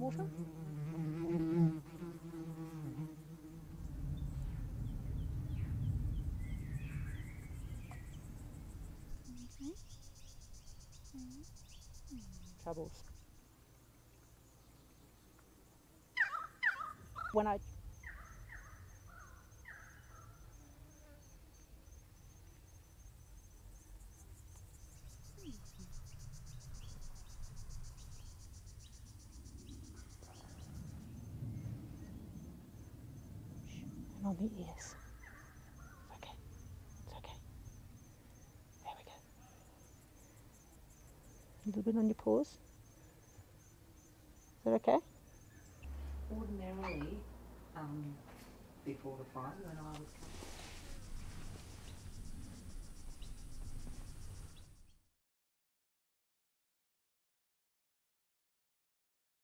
water? Mm-hmm. Mm-hmm. Troubles. When I on the ears. It's okay. It's okay. There we go. A little bit on your paws. Is that okay? Ordinarily, before the fire, when I was